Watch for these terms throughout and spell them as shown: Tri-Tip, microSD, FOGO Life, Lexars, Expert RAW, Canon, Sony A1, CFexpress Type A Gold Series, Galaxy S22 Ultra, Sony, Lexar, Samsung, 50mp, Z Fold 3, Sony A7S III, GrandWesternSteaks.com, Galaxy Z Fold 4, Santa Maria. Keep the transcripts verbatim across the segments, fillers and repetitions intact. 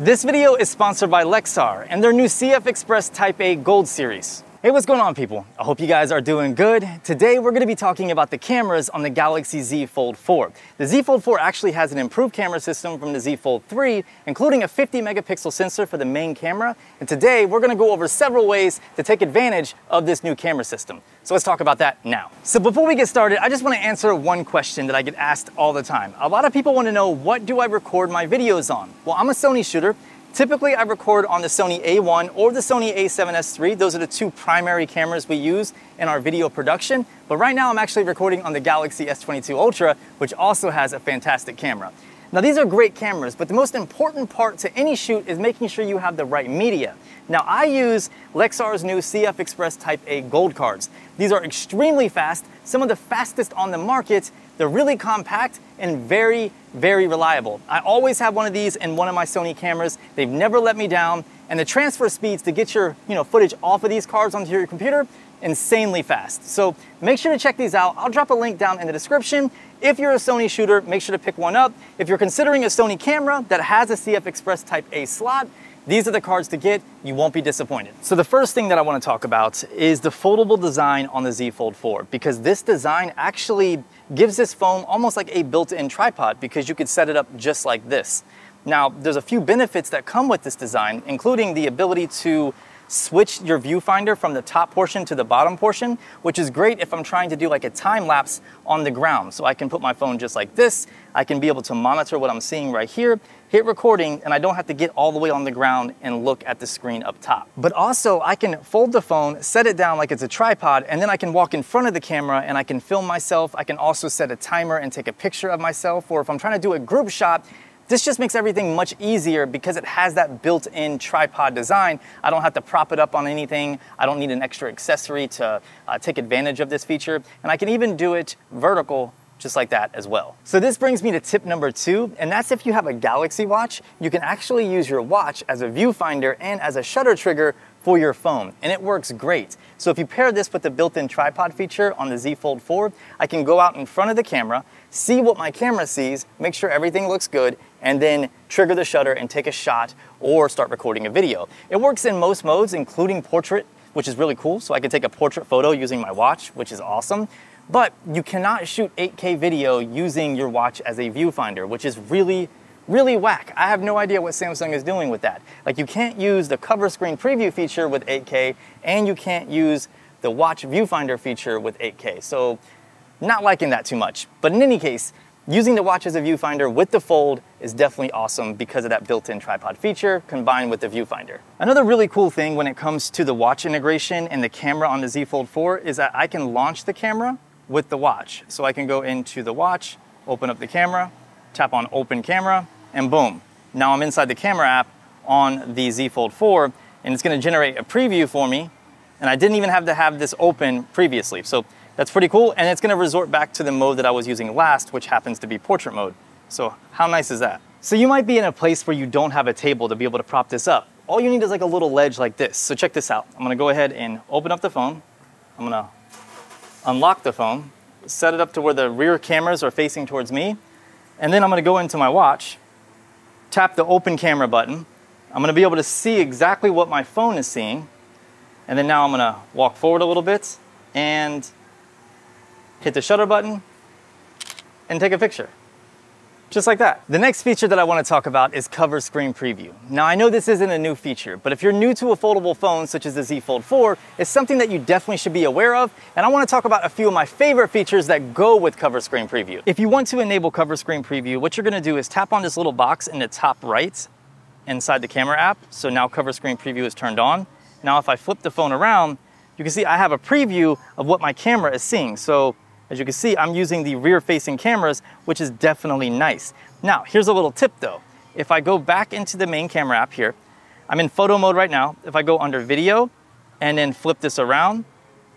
This video is sponsored by Lexar and their new CFexpress Type A Gold Series. Hey, what's going on, people? I hope you guys are doing good. Today, we're gonna be talking about the cameras on the Galaxy Z Fold four. The Z Fold four actually has an improved camera system from the Z Fold three, including a fifty megapixel sensor for the main camera. And today, we're gonna go over several ways to take advantage of this new camera system. So let's talk about that now. So before we get started, I just wanna answer one question that I get asked all the time. A lot of people wanna know, what do I record my videos on? Well, I'm a Sony shooter. Typically, I record on the Sony A one or the Sony A seven S three. Those are the two primary cameras we use in our video production. But right now, I'm actually recording on the Galaxy S twenty-two Ultra, which also has a fantastic camera. Now, these are great cameras, but the most important part to any shoot is making sure you have the right media. Now, I use Lexar's new CFexpress Type A Gold cards. These are extremely fast, some of the fastest on the market. They're really compact and very, very reliable. I always have one of these in one of my Sony cameras. They've never let me down. And the transfer speeds to get your you know, footage off of these cards onto your computer, insanely fast. So make sure to check these out. I'll drop a link down in the description. If you're a Sony shooter, make sure to pick one up. If you're considering a Sony camera that has a CFexpress Type A slot, these are the cards to get. You won't be disappointed. So the first thing that I want to talk about is the foldable design on the Z Fold four, because this design actually gives this phone almost like a built-in tripod, because you could set it up just like this. Now, there's a few benefits that come with this design, including the ability to switch your viewfinder from the top portion to the bottom portion, which is great if I'm trying to do like a time lapse on the ground. So I can put my phone just like this. I can be able to monitor what I'm seeing right here, hit recording, and I don't have to get all the way on the ground and look at the screen up top. But also I can fold the phone, set it down like it's a tripod, and then I can walk in front of the camera and I can film myself. I can also set a timer and take a picture of myself, or if I'm trying to do a group shot, this just makes everything much easier because it has that built-in tripod design. I don't have to prop it up on anything. I don't need an extra accessory to uh, take advantage of this feature. And I can even do it vertical, just like that as well. So this brings me to tip number two, and that's if you have a Galaxy watch, you can actually use your watch as a viewfinder and as a shutter trigger for your phone, and it works great. So if you pair this with the built-in tripod feature on the Z Fold four, I can go out in front of the camera, see what my camera sees, make sure everything looks good, and then trigger the shutter and take a shot or start recording a video. It works in most modes, including portrait, which is really cool. So I can take a portrait photo using my watch, which is awesome. But you cannot shoot eight K video using your watch as a viewfinder, which is really, really whack. I have no idea what Samsung is doing with that. Like, you can't use the cover screen preview feature with eight K, and you can't use the watch viewfinder feature with eight K. So not liking that too much. But in any case, using the watch as a viewfinder with the Fold is definitely awesome because of that built-in tripod feature combined with the viewfinder. Another really cool thing when it comes to the watch integration and the camera on the Z Fold four is that I can launch the camera with the watch. So I can go into the watch, open up the camera, tap on open camera, and boom. Now I'm inside the camera app on the Z Fold four, and it's gonna generate a preview for me. And I didn't even have to have this open previously. So that's pretty cool. And it's gonna resort back to the mode that I was using last, which happens to be portrait mode. So how nice is that? So you might be in a place where you don't have a table to be able to prop this up. All you need is like a little ledge like this. So check this out. I'm gonna go ahead and open up the phone. I'm gonna unlock the phone, set it up to where the rear cameras are facing towards me, and then I'm gonna go into my watch, tap the open camera button. I'm gonna be able to see exactly what my phone is seeing, and then now I'm gonna walk forward a little bit and hit the shutter button and take a picture. Just like that. The next feature that I want to talk about is cover screen preview. Now, I know this isn't a new feature, but if you're new to a foldable phone such as the Z Fold four, it's something that you definitely should be aware of. And I want to talk about a few of my favorite features that go with cover screen preview. If you want to enable cover screen preview, what you're going to do is tap on this little box in the top right inside the camera app. So now cover screen preview is turned on. Now, if I flip the phone around, you can see I have a preview of what my camera is seeing. So as you can see, I'm using the rear-facing cameras, which is definitely nice. Now, here's a little tip though. If I go back into the main camera app here, I'm in photo mode right now. If I go under video and then flip this around,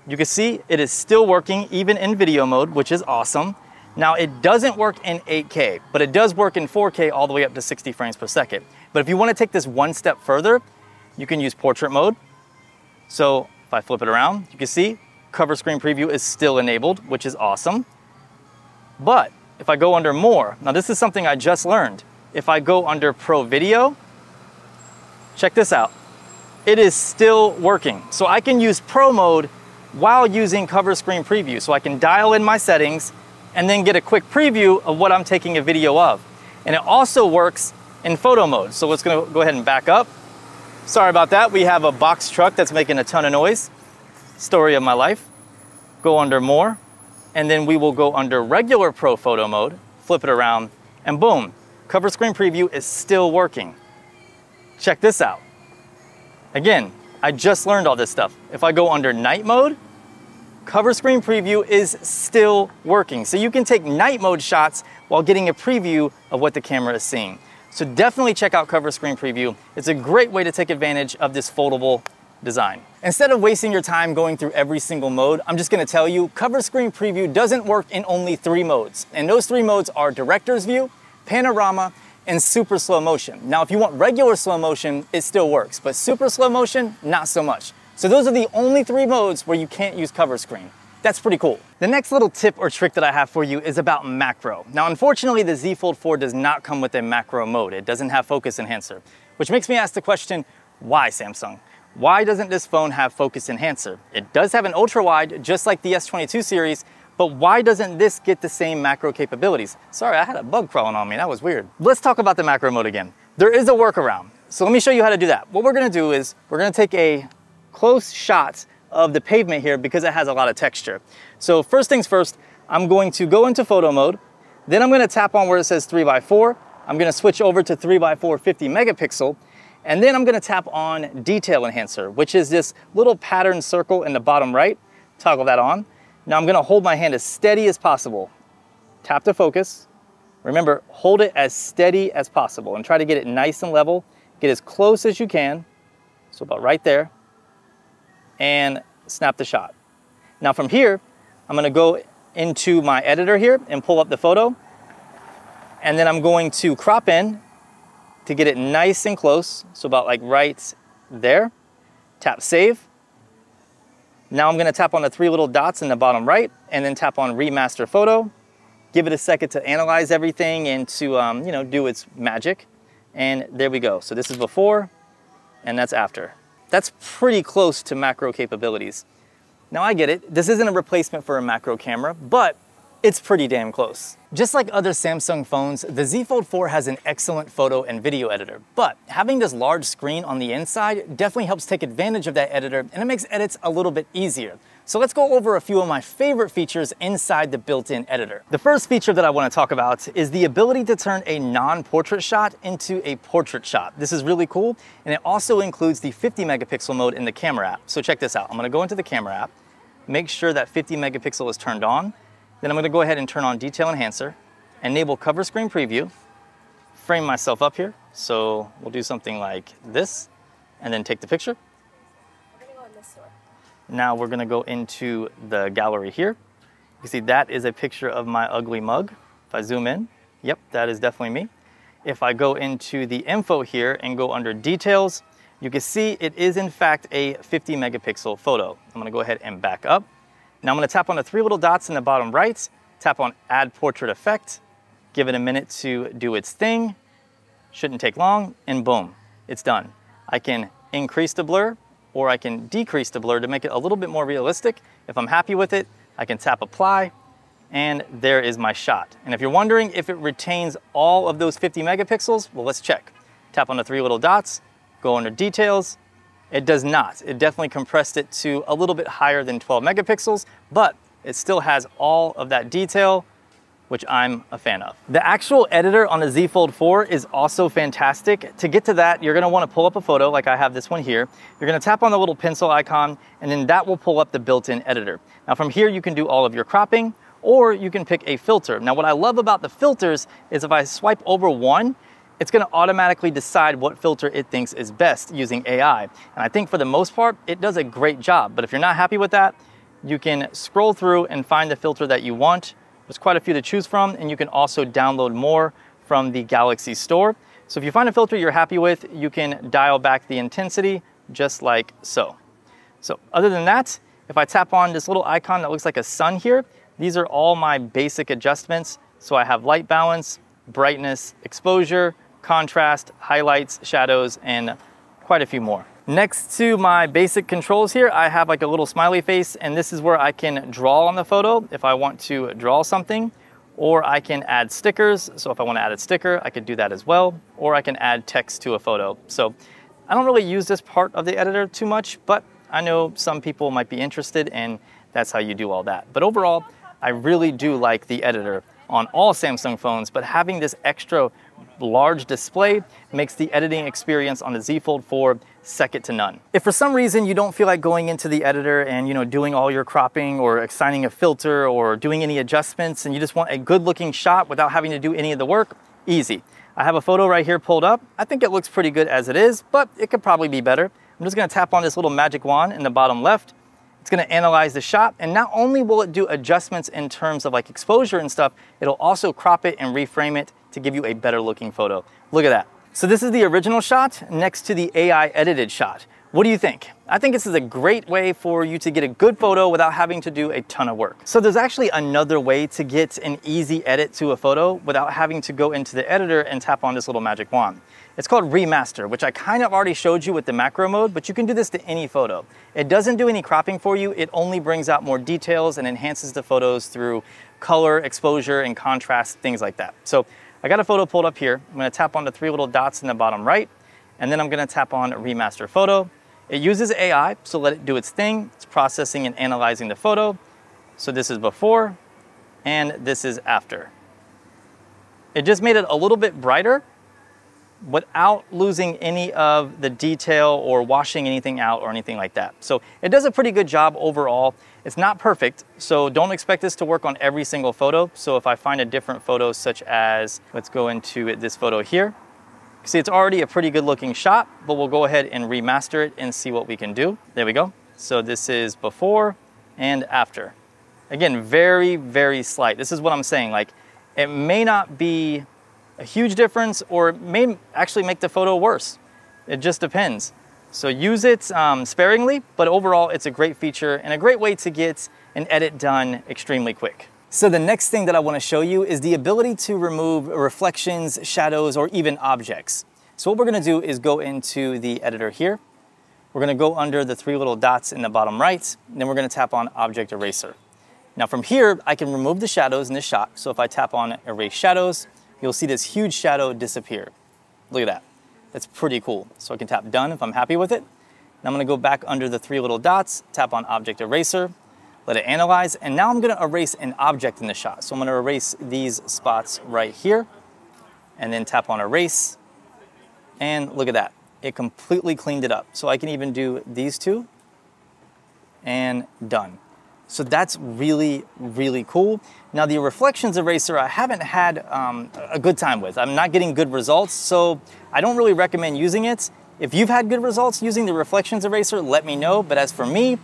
you can see it is still working even in video mode, which is awesome. Now, it doesn't work in eight K, but it does work in four K all the way up to sixty frames per second. But if you want to take this one step further, you can use portrait mode. So if I flip it around, you can see cover screen preview is still enabled, which is awesome. But if I go under more, now this is something I just learned. If I go under pro video, Check this out. It is still working. So I can use Pro mode while using cover screen preview. So I can dial in my settings and then get a quick preview of what I'm taking a video of. And it also works in photo mode. So let's go ahead and back up. Sorry about that. We have a box truck that's making a ton of noise. Story of my life. Go under more, and then we will go under regular Pro photo mode, flip it around, and boom, cover screen preview is still working. Check this out. Again, I just learned all this stuff. If I go under night mode, cover screen preview is still working. So you can take night mode shots while getting a preview of what the camera is seeing. So definitely check out cover screen preview. It's a great way to take advantage of this foldable design. Instead of wasting your time going through every single mode, I'm just gonna tell you, cover screen preview doesn't work in only three modes. And those three modes are director's view, panorama, and super slow motion. Now, if you want regular slow motion, it still works, but super slow motion, not so much. So those are the only three modes where you can't use cover screen. That's pretty cool. The next little tip or trick that I have for you is about macro. Now, unfortunately, the Z Fold four does not come with a macro mode. It doesn't have focus enhancer, which makes me ask the question, why, Samsung? Why doesn't this phone have focus enhancer? It does have an ultra wide, just like the S twenty-two series, but why doesn't this get the same macro capabilities? Sorry, I had a bug crawling on me, that was weird. Let's talk about the macro mode again. There is a workaround, so let me show you how to do that. What we're gonna do is, we're gonna take a close shot of the pavement here because it has a lot of texture. So first things first, I'm going to go into photo mode, then I'm gonna tap on where it says three by four, I'm gonna switch over to three by four fifty megapixel, and then I'm gonna tap on Detail Enhancer, which is this little pattern circle in the bottom right. Toggle that on. Now I'm gonna hold my hand as steady as possible. Tap to focus. Remember, hold it as steady as possible and try to get it nice and level. Get as close as you can. So about right there. And snap the shot. Now from here, I'm gonna go into my editor here and pull up the photo. And then I'm going to crop in to get it nice and close, so about like right there. Tap save. Now I'm gonna tap on the three little dots in the bottom right and then tap on remaster photo. Give it a second to analyze everything and to um, you know, do its magic. And there we go. So this is before and that's after. That's pretty close to macro capabilities. Now I get it, this isn't a replacement for a macro camera, but it's pretty damn close. Just like other Samsung phones, the Z Fold four has an excellent photo and video editor, but having this large screen on the inside definitely helps take advantage of that editor and it makes edits a little bit easier. So let's go over a few of my favorite features inside the built-in editor. The first feature that I want to talk about is the ability to turn a non-portrait shot into a portrait shot. This is really cool and it also includes the fifty megapixel mode in the camera app. So check this out. I'm going to go into the camera app, make sure that fifty megapixel is turned on. Then I'm gonna go ahead and turn on Detail Enhancer, enable cover screen preview, frame myself up here. So we'll do something like this and then take the picture. We're gonna go in this door. Now we're gonna go into the gallery here. You can see that is a picture of my ugly mug. If I zoom in, yep, that is definitely me. If I go into the info here and go under details, you can see it is in fact a fifty megapixel photo. I'm gonna go ahead and back up. Now I'm gonna tap on the three little dots in the bottom right, tap on Add Portrait Effect, give it a minute to do its thing, shouldn't take long, and boom, it's done. I can increase the blur or I can decrease the blur to make it a little bit more realistic. If I'm happy with it, I can tap Apply, and there is my shot. And if you're wondering if it retains all of those fifty megapixels, well, let's check. Tap on the three little dots, go under Details. It does not. It definitely compressed it to a little bit higher than twelve megapixels, but it still has all of that detail, which I'm a fan of. The actual editor on the Z Fold four is also fantastic. To get to that, you're gonna wanna pull up a photo like I have this one here. You're gonna tap on the little pencil icon, and then that will pull up the built-in editor. Now from here, you can do all of your cropping, or you can pick a filter. Now what I love about the filters is if I swipe over one, it's gonna automatically decide what filter it thinks is best using A I. And I think for the most part, it does a great job. But if you're not happy with that, you can scroll through and find the filter that you want. There's quite a few to choose from, and you can also download more from the Galaxy store. So if you find a filter you're happy with, you can dial back the intensity just like so. So other than that, if I tap on this little icon that looks like a sun here, these are all my basic adjustments. So I have light balance, brightness, exposure, contrast, highlights, shadows, and quite a few more. Next to my basic controls here, I have like a little smiley face, and this is where I can draw on the photo if I want to draw something, or I can add stickers. So if I want to add a sticker, I could do that as well, or I can add text to a photo. So I don't really use this part of the editor too much, but I know some people might be interested, and that's how you do all that. But overall, I really do like the editor on all Samsung phones, but having this extra large display makes the editing experience on the Z Fold four second to none. If for some reason you don't feel like going into the editor and, you know, doing all your cropping or assigning a filter or doing any adjustments, and you just want a good looking shot without having to do any of the work, easy. I have a photo right here pulled up. I think it looks pretty good as it is, but it could probably be better. I'm just gonna tap on this little magic wand in the bottom left. It's gonna analyze the shot, and not only will it do adjustments in terms of like exposure and stuff, it'll also crop it and reframe it to give you a better looking photo. Look at that. So this is the original shot next to the A I edited shot. What do you think? I think this is a great way for you to get a good photo without having to do a ton of work. So there's actually another way to get an easy edit to a photo without having to go into the editor and tap on this little magic wand. It's called remaster, which I kind of already showed you with the macro mode, but you can do this to any photo. It doesn't do any cropping for you. It only brings out more details and enhances the photos through color, exposure, and contrast, things like that. So I got a photo pulled up here. I'm gonna tap on the three little dots in the bottom right, and then I'm gonna tap on remaster photo. It uses A I, so let it do its thing. It's processing and analyzing the photo. So this is before, and this is after. It just made it a little bit brighter, without losing any of the detail or washing anything out or anything like that. So it does a pretty good job overall. It's not perfect, so don't expect this to work on every single photo. So if I find a different photo, such as, let's go into it, this photo here. See, it's already a pretty good looking shot, but we'll go ahead and remaster it and see what we can do. There we go. So this is before and after. Again, very, very slight. This is what I'm saying. Like, it may not be a huge difference, or it may actually make the photo worse. It just depends. So use it um, sparingly, but overall it's a great feature and a great way to get an edit done extremely quick. So the next thing that I want to show you is the ability to remove reflections, shadows, or even objects. So what we're going to do is go into the editor here. We're going to go under the three little dots in the bottom right, and then we're going to tap on Object Eraser. Now from here, I can remove the shadows in this shot. So if I tap on Erase Shadows, you'll see this huge shadow disappear. Look at that. That's pretty cool. So I can tap done if I'm happy with it. And I'm gonna go back under the three little dots, tap on Object Eraser, let it analyze, and now I'm gonna erase an object in the shot. So I'm gonna erase these spots right here, and then tap on Erase, and look at that. It completely cleaned it up. So I can even do these two, and done. So that's really, really cool. Now the reflections eraser, I haven't had um, a good time with. I'm not getting good results, so I don't really recommend using it. If you've had good results using the reflections eraser, let me know. But as for me,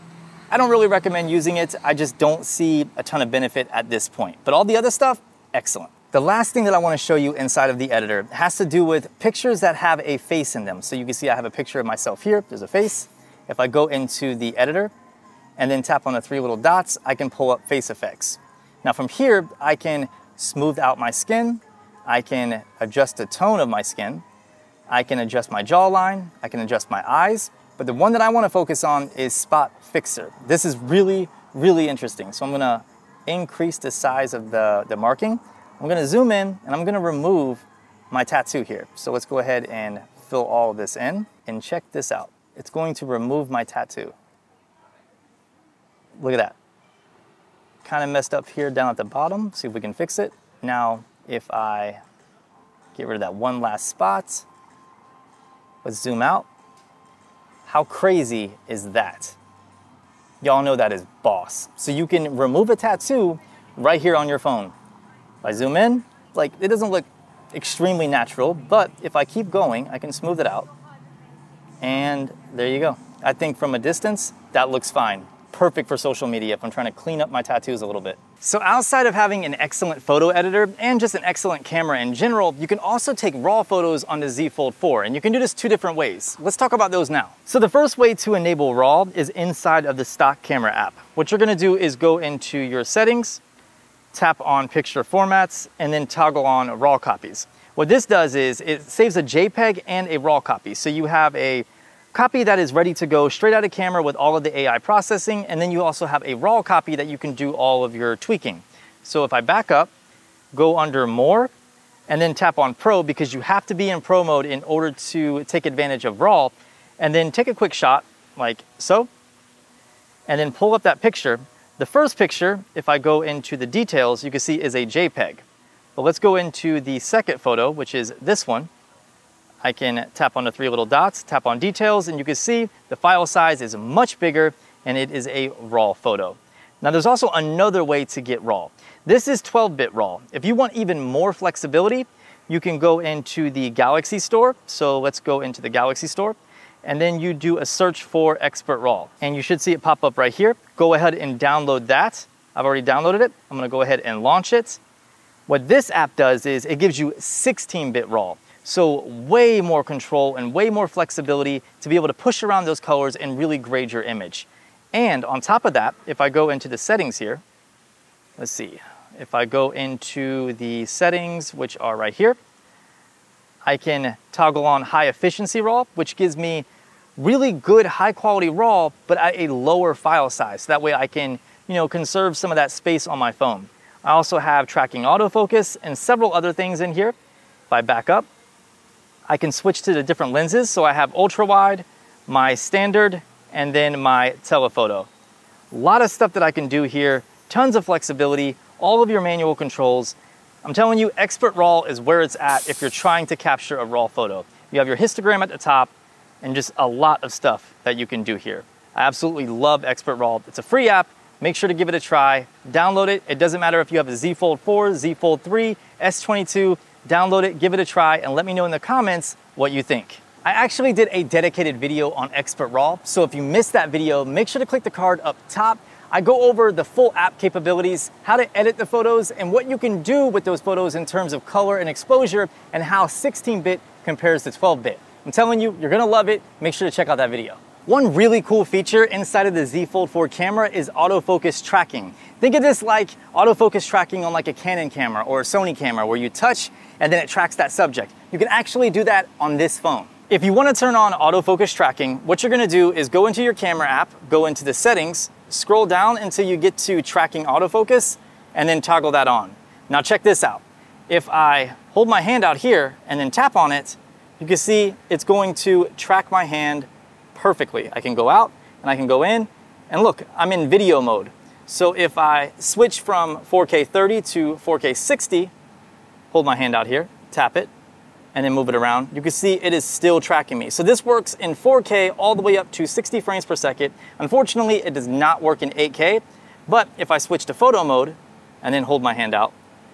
I don't really recommend using it. I just don't see a ton of benefit at this point. But all the other stuff, excellent. The last thing that I want to show you inside of the editor has to do with pictures that have a face in them. So you can see I have a picture of myself here. There's a face. If I go into the editor, and then tap on the three little dots, I can pull up face effects. Now from here, I can smooth out my skin, I can adjust the tone of my skin, I can adjust my jawline, I can adjust my eyes, but the one that I wanna focus on is Spot Fixer. This is really, really interesting. So I'm gonna increase the size of the, the marking. I'm gonna zoom in, and I'm gonna remove my tattoo here. So let's go ahead and fill all of this in, and check this out. It's going to remove my tattoo. Look at that. Kind of messed up here down at the bottom. See if we can fix it. Now, if I get rid of that one last spot, let's zoom out. How crazy is that? Y'all know that is boss. So you can remove a tattoo right here on your phone. If I zoom in, like, it doesn't look extremely natural, but if I keep going, I can smooth it out. And there you go. I think from a distance, that looks fine. Perfect for social media if I'm trying to clean up my tattoos a little bit. So outside of having an excellent photo editor and just an excellent camera in general, you can also take raw photos on the Z Fold four, and you can do this two different ways. Let's talk about those now. So the first way to enable raw is inside of the stock camera app. What you're gonna do is go into your settings, tap on picture formats, and then toggle on raw copies. What this does is it saves a JPEG and a raw copy. So you have a copy that is ready to go straight out of camera with all of the A I processing, and then you also have a raw copy that you can do all of your tweaking. So if I back up, go under More, and then tap on Pro, because you have to be in Pro mode in order to take advantage of RAW, and then take a quick shot, like so, and then pull up that picture. The first picture, if I go into the details, you can see is a JPEG. But let's go into the second photo, which is this one. I can tap on the three little dots, tap on details, and you can see the file size is much bigger and it is a RAW photo. Now there's also another way to get RAW. This is twelve bit RAW. If you want even more flexibility, you can go into the Galaxy store. So let's go into the Galaxy store, and then you do a search for Expert RAW, and you should see it pop up right here. Go ahead and download that. I've already downloaded it. I'm gonna go ahead and launch it. What this app does is it gives you sixteen bit RAW. So way more control and way more flexibility to be able to push around those colors and really grade your image. And on top of that, if I go into the settings here, let's see, if I go into the settings, which are right here, I can toggle on high efficiency RAW, which gives me really good high quality RAW, but at a lower file size. So that way I can, you know, conserve some of that space on my phone. I also have tracking autofocus and several other things in here. If I back up, I can switch to the different lenses. So I have ultra wide, my standard, and then my telephoto. A lot of stuff that I can do here, tons of flexibility, all of your manual controls. I'm telling you, Expert RAW is where it's at if you're trying to capture a RAW photo. You have your histogram at the top and just a lot of stuff that you can do here. I absolutely love Expert RAW. It's a free app. Make sure to give it a try, download it. It doesn't matter if you have a Z Fold four, Z Fold three, S twenty-two, download it, give it a try, and let me know in the comments what you think. I actually did a dedicated video on Expert RAW, so if you missed that video, make sure to click the card up top. I go over the full app capabilities, how to edit the photos, and what you can do with those photos in terms of color and exposure, and how sixteen bit compares to twelve bit. I'm telling you, you're gonna love it. Make sure to check out that video. One really cool feature inside of the Z Fold four camera is autofocus tracking. Think of this like autofocus tracking on like a Canon camera or a Sony camera where you touch and then it tracks that subject. You can actually do that on this phone. If you want to turn on autofocus tracking, what you're going to do is go into your camera app, go into the settings, scroll down until you get to tracking autofocus, and then toggle that on. Now check this out. If I hold my hand out here and then tap on it, you can see it's going to track my hand perfectly. I can go out and I can go in, and look, I'm in video mode. So if I switch from four K thirty to four K sixty, hold my hand out here, tap it, and then move it around, you can see it is still tracking me. So this works in four K all the way up to sixty frames per second. Unfortunately, it does not work in eight K, but if I switch to photo mode and then hold my hand out,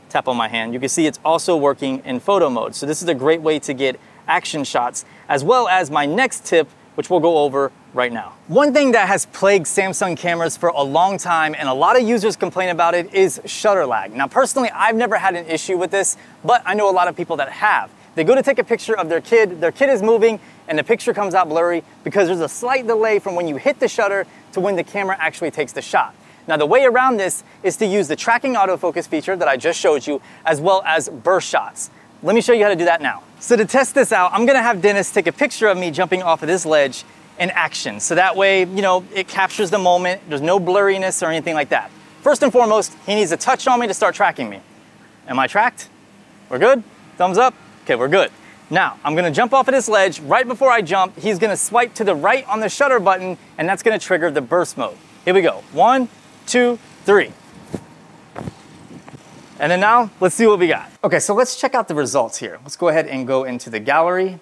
tap on my hand, you can see it's also working in photo mode. So this is a great way to get action shots, as well as my next tip, which we'll go over right now. One thing that has plagued Samsung cameras for a long time, and a lot of users complain about it, is shutter lag. Now, personally, I've never had an issue with this, but I know a lot of people that have. They go to take a picture of their kid, their kid is moving, and the picture comes out blurry because there's a slight delay from when you hit the shutter to when the camera actually takes the shot. Now, the way around this is to use the tracking autofocus feature that I just showed you, as well as burst shots. Let me show you how to do that now. So to test this out, I'm gonna have Dennis take a picture of me jumping off of this ledge in action. So that way, you know, it captures the moment. There's no blurriness or anything like that. First and foremost, he needs to touch on me to start tracking me. Am I tracked? We're good? Thumbs up? Okay, we're good. Now, I'm gonna jump off of this ledge. Right before I jump, he's gonna swipe to the right on the shutter button, and that's gonna trigger the burst mode. Here we go. One, two, three. And then now, let's see what we got. Okay, so let's check out the results here. Let's go ahead and go into the gallery,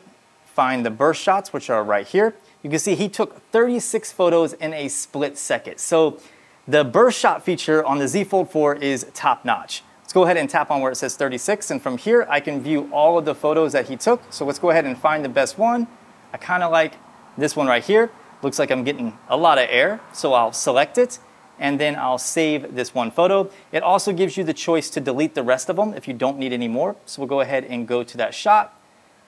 find the burst shots, which are right here. You can see he took thirty-six photos in a split second. So the burst shot feature on the Z Fold four is top notch. Let's go ahead and tap on where it says thirty-six, and from here, I can view all of the photos that he took. So let's go ahead and find the best one. I kinda like this one right here. Looks like I'm getting a lot of air, so I'll select it, and then I'll save this one photo. It also gives you the choice to delete the rest of them if you don't need any more. So we'll go ahead and go to that shot,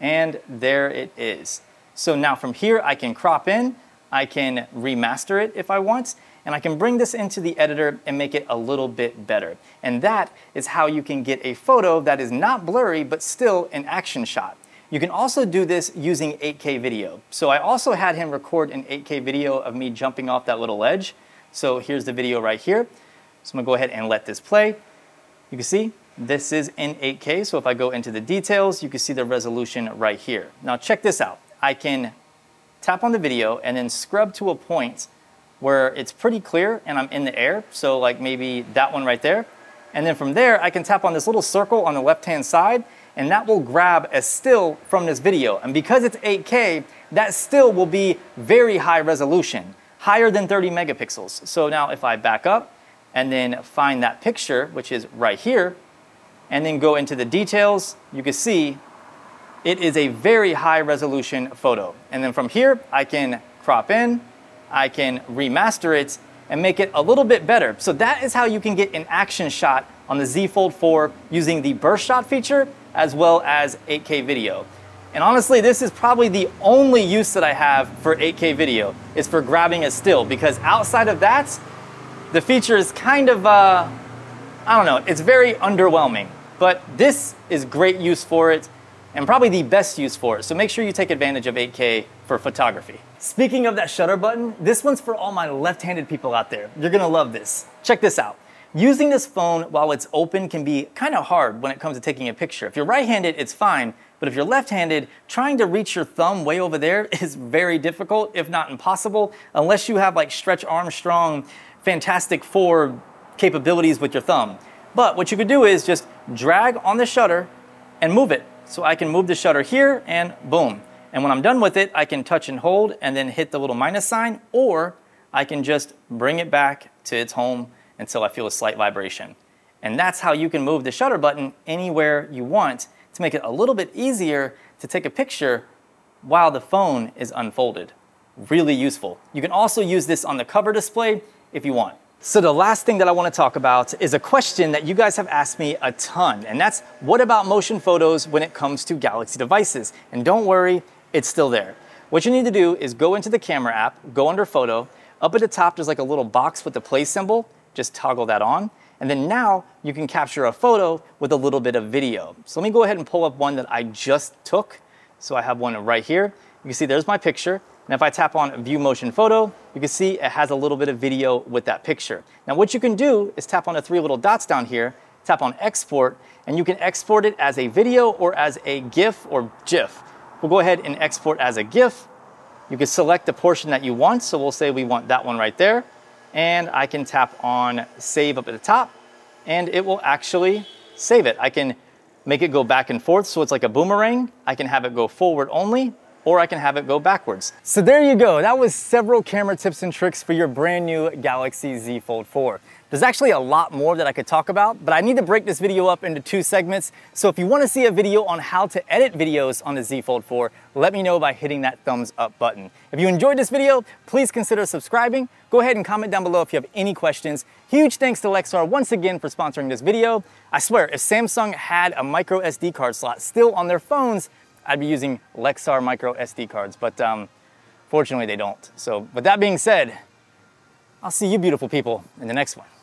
and there it is. So now from here, I can crop in, I can remaster it if I want, and I can bring this into the editor and make it a little bit better. And that is how you can get a photo that is not blurry, but still an action shot. You can also do this using eight K video. So I also had him record an eight K video of me jumping off that little ledge. So here's the video right here. So I'm gonna go ahead and let this play. You can see this is in eight K. So if I go into the details, you can see the resolution right here. Now check this out. I can tap on the video and then scrub to a point where it's pretty clear and I'm in the air. So like maybe that one right there. And then from there, I can tap on this little circle on the left-hand side and that will grab a still from this video. And because it's eight K, that still will be very high resolution, higher than thirty megapixels. So now if I back up and then find that picture, which is right here, and then go into the details, you can see it is a very high resolution photo. And then from here, I can crop in, I can remaster it, and make it a little bit better. So that is how you can get an action shot on the Z Fold four using the burst shot feature as well as eight K video. And honestly, this is probably the only use that I have for eight K video is for grabbing a still, because outside of that, the feature is kind of, uh, I don't know, it's very underwhelming, but this is great use for it and probably the best use for it. So make sure you take advantage of eight K for photography. Speaking of that shutter button, this one's for all my left-handed people out there. You're gonna love this. Check this out. Using this phone while it's open can be kind of hard when it comes to taking a picture. If you're right-handed, it's fine, but if you're left-handed, trying to reach your thumb way over there is very difficult, if not impossible, unless you have like Stretch Armstrong, Fantastic Four capabilities with your thumb. But what you could do is just drag on the shutter and move it. So I can move the shutter here and boom. And when I'm done with it, I can touch and hold and then hit the little minus sign, or I can just bring it back to its home until I feel a slight vibration. And that's how you can move the shutter button anywhere you want to make it a little bit easier to take a picture while the phone is unfolded. Really useful. You can also use this on the cover display if you want. So the last thing that I want to talk about is a question that you guys have asked me a ton, and that's what about motion photos when it comes to Galaxy devices? And don't worry, it's still there. What you need to do is go into the camera app, go under photo, up at the top there's like a little box with the play symbol, just toggle that on, and then now you can capture a photo with a little bit of video. So let me go ahead and pull up one that I just took. So I have one right here. You can see there's my picture, and if I tap on view motion photo, you can see it has a little bit of video with that picture. Now what you can do is tap on the three little dots down here, tap on export, and you can export it as a video or as a GIF or GIF. We'll go ahead and export as a GIF. You can select the portion that you want. So we'll say we want that one right there. And I can tap on save up at the top and it will actually save it. I can make it go back and forth. So it's like a boomerang. I can have it go forward only, or I can have it go backwards. So there you go. That was several camera tips and tricks for your brand new Galaxy Z Fold four. There's actually a lot more that I could talk about, but I need to break this video up into two segments. So if you want to see a video on how to edit videos on the Z Fold four, let me know by hitting that thumbs up button. If you enjoyed this video, please consider subscribing. Go ahead and comment down below if you have any questions. Huge thanks to Lexar once again for sponsoring this video. I swear, if Samsung had a micro S D card slot still on their phones, I'd be using Lexar micro S D cards, but um, fortunately they don't. So with that being said, I'll see you beautiful people in the next one.